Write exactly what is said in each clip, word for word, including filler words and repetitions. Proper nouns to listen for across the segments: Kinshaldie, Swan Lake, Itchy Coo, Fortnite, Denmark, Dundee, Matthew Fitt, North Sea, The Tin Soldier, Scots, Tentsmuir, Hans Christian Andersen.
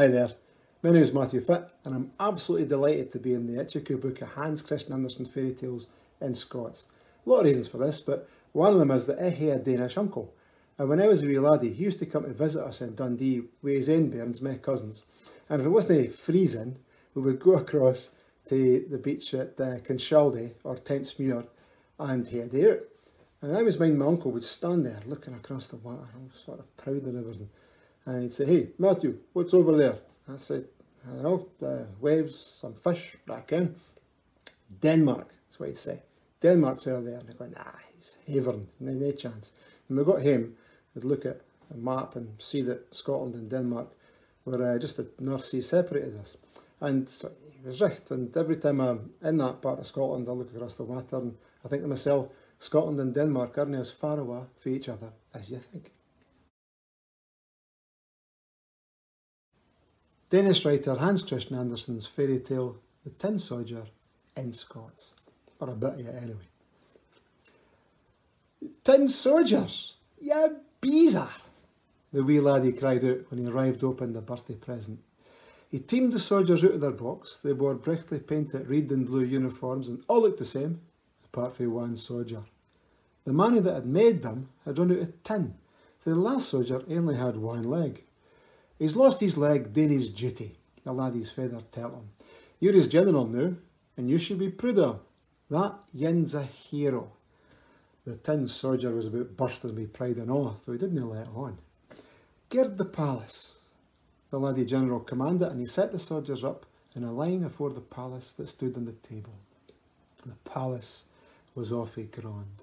Hi there, my name is Matthew Fitt and I'm absolutely delighted to be in the Itchy Coo book of Hans Christian Andersen fairy tales in Scots. A lot of reasons for this, but one of them is that I had a Danish uncle, and when I was a wee laddie he used to come to visit us in Dundee with his ain bairns, my cousins, and if it wasn't freezing we would go across to the beach at uh, Kinshaldie or Tentsmuir and head out. And I was mind my uncle would stand there looking across the water, all sort of proud and everything. And he'd say, "Hey, Matthew, what's over there?" I said, "I don't know, the waves, some fish, I reckon." "Denmark," that's what he'd say. "Denmark's over there." And I'd go, "Nah, he's havering, no, no chance." And we got him, we'd look at a map and see that Scotland and Denmark were uh, just the North Sea separated us. And so he was right. And every time I'm in that part of Scotland, I look across the water and I think to myself, Scotland and Denmark aren't as far away from each other as you think. Danish writer Hans Christian Andersen's fairy tale The Tin Soldier in Scots, or a bit of it anyway. "Tin soldiers, ya beezer!" the wee laddie cried out when he arrived open the birthday present. He teamed the soldiers out of their box. They wore brightly painted red and blue uniforms and all looked the same, apart from one soldier. The man that had made them had run out of tin, so the last soldier only had one leg. "He's lost his leg doing his duty," the laddie's feather tell him. "You're his general now, and you should be proud of him. That yin's a hero." The tin soldier was about bursting with pride and awe, though he didn't let on. "Gird the palace," the laddie general commanded, and he set the soldiers up in a line afore the palace that stood on the table. The palace was awfully grand.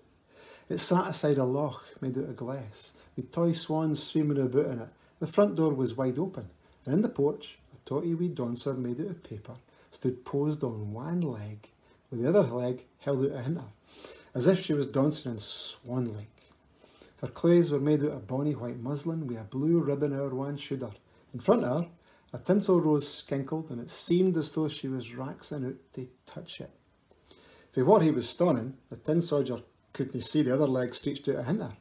It sat aside a loch made out of glass, with toy swans swimming about in it. The front door was wide open, and in the porch, a totty wee dancer made out of paper stood posed on one leg, with the other leg held out ahin her, as if she was dancing in Swan Lake. Her clothes were made out of bonny white muslin with a blue ribbon over one shoulder. In front of her, a tinsel rose skinkled, and it seemed as though she was raxing out to touch it. For what he was stunning, the tin soldier couldn't see the other leg stretched out ahin her.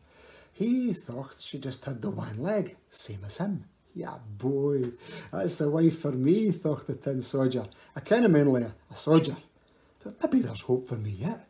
He thought she just had the one leg, same as him. "Yeah, boy, that's the wife for me," thought the tin soldier. "I ken him mainly a soldier, but maybe there's hope for me yet."